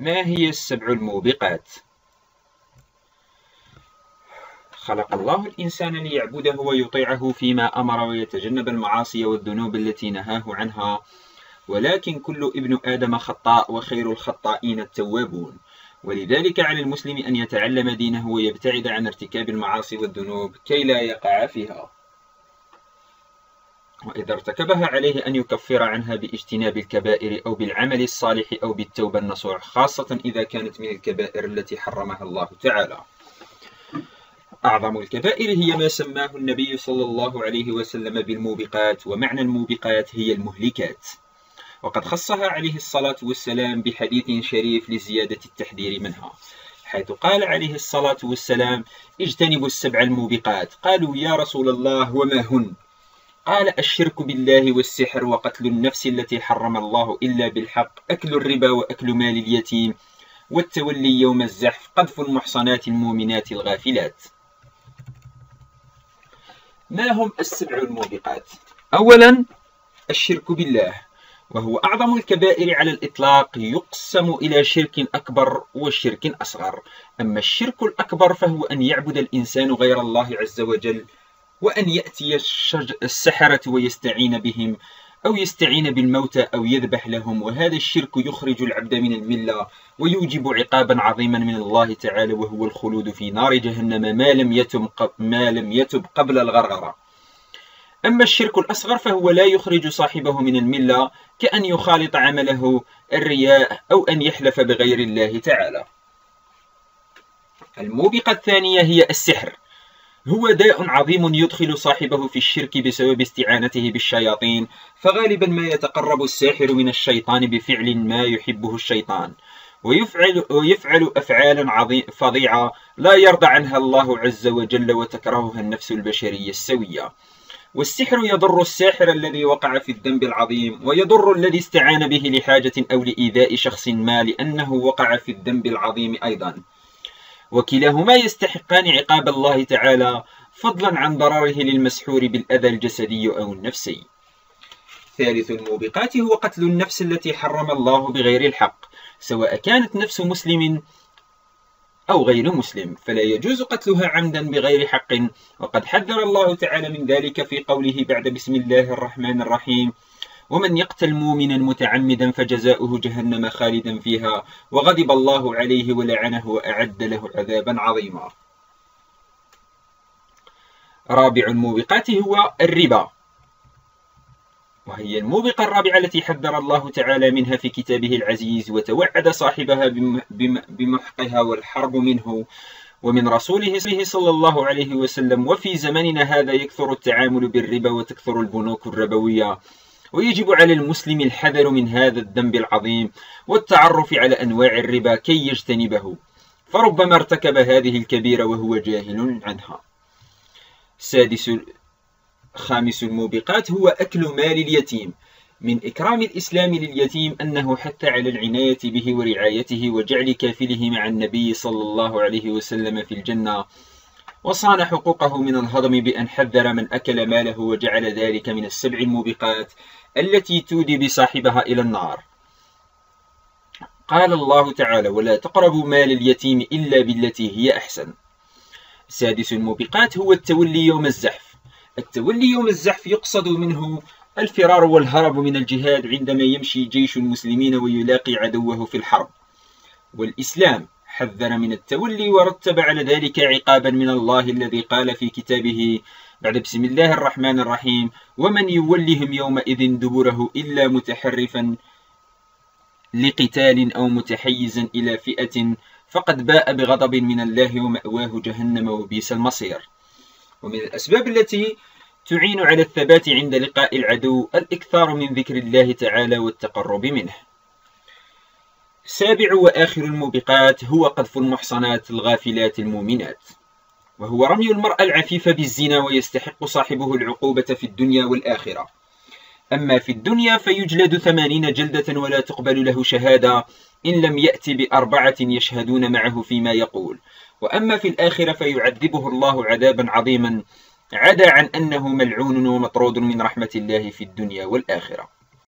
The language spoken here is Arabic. ما هي السبع الموبقات؟ خلق الله الإنسان ليعبده ويطيعه فيما أمر ويتجنب المعاصي والذنوب التي نهاه عنها، ولكن كل ابن آدم خطاء وخير الخطائين التوابون، ولذلك على المسلم أن يتعلم دينه ويبتعد عن ارتكاب المعاصي والذنوب كي لا يقع فيها، وإذا ارتكبها عليه أن يكفر عنها باجتناب الكبائر أو بالعمل الصالح أو بالتوبة النصوح، خاصة إذا كانت من الكبائر التي حرمها الله تعالى. أعظم الكبائر هي ما سماه النبي صلى الله عليه وسلم بالموبقات، ومعنى الموبقات هي المهلكات، وقد خصها عليه الصلاة والسلام بحديث شريف لزيادة التحذير منها، حيث قال عليه الصلاة والسلام: اجتنبوا السبع الموبقات. قالوا: يا رسول الله وما هن؟ قال: الشرك بالله والسحر وقتل النفس التي حرم الله إلا بالحق، أكل الربا وأكل مال اليتيم، والتولي يوم الزحف، قذف المحصنات المؤمنات الغافلات. ما هم السبع الموبقات؟ أولا الشرك بالله، وهو أعظم الكبائر على الإطلاق، يقسم إلى شرك أكبر وشرك أصغر. أما الشرك الأكبر فهو أن يعبد الإنسان غير الله عز وجل، وأن يأتي السحرة ويستعين بهم، أو يستعين بالموتى، أو يذبح لهم، وهذا الشرك يخرج العبد من الملة ويوجب عقابا عظيما من الله تعالى، وهو الخلود في نار جهنم ما لم يتب قبل الغرغرة. أما الشرك الأصغر فهو لا يخرج صاحبه من الملة، كأن يخالط عمله الرياء أو أن يحلف بغير الله تعالى. الموبقة الثانية هي السحر، هو داء عظيم يدخل صاحبه في الشرك بسبب استعانته بالشياطين، فغالبا ما يتقرب الساحر من الشيطان بفعل ما يحبه الشيطان، ويفعل أفعالا فظيعة لا يرضى عنها الله عز وجل، وتكرهها النفس البشرية السوية. والسحر يضر الساحر الذي وقع في الذنب العظيم، ويضر الذي استعان به لحاجة أو لإيذاء شخص ما لأنه وقع في الذنب العظيم أيضا، وكلاهما يستحقان عقاب الله تعالى، فضلا عن ضرره للمسحور بالأذى الجسدي أو النفسي. ثالث الموبقات هو قتل النفس التي حرم الله بغير الحق، سواء كانت نفس مسلم أو غير مسلم، فلا يجوز قتلها عمدا بغير حق، وقد حذر الله تعالى من ذلك في قوله بعد بسم الله الرحمن الرحيم: ومن يقتل مؤمنا متعمدا فجزاؤه جهنم خالدا فيها وغضب الله عليه ولعنه وأعد له عذابا عظيما. رابع الموبقات هو الربا، وهي الموبقة الرابعة التي حذر الله تعالى منها في كتابه العزيز، وتوعد صاحبها بمحقها والحرب منه ومن رسوله صلى الله عليه وسلم. وفي زمننا هذا يكثر التعامل بالربا وتكثر البنوك الربوية، ويجب على المسلم الحذر من هذا الذنب العظيم والتعرف على أنواع الربا كي يجتنبه، فربما ارتكب هذه الكبيرة وهو جاهل عنها. خامس الموبقات هو أكل مال اليتيم، من إكرام الإسلام لليتيم أنه حث على العناية به ورعايته وجعل كافله مع النبي صلى الله عليه وسلم في الجنة، وصان حقوقه من الهضم بأن حذر من أكل ماله، وجعل ذلك من السبع الموبقات التي تودي بصاحبها إلى النار. قال الله تعالى: ولا تقربوا مال اليتيم إلا بالتي هي أحسن. سادس الموبقات هو التولي يوم الزحف، التولي يوم الزحف يقصد منه الفرار والهرب من الجهاد عندما يمشي جيش المسلمين ويلاقي عدوه في الحرب، والإسلام حذر من التولي ورتب على ذلك عقابا من الله الذي قال في كتابه بعد بسم الله الرحمن الرحيم: ومن يولهم يومئذ دبره إلا متحرفا لقتال أو متحيزا إلى فئة فقد باء بغضب من الله ومأواه جهنم وبئس المصير. ومن الأسباب التي تعين على الثبات عند لقاء العدو الإكثار من ذكر الله تعالى والتقرب منه. سابع وآخر الموبقات هو قذف المحصنات الغافلات المؤمنات، وهو رمي المرأة العفيفة بالزنا، ويستحق صاحبه العقوبة في الدنيا والآخرة. أما في الدنيا فيجلد 80 جلدة ولا تقبل له شهادة إن لم يأتي ب4 يشهدون معه فيما يقول، وأما في الآخرة فيعذبه الله عذابا عظيما، عدا عن أنه ملعون ومطرود من رحمة الله في الدنيا والآخرة.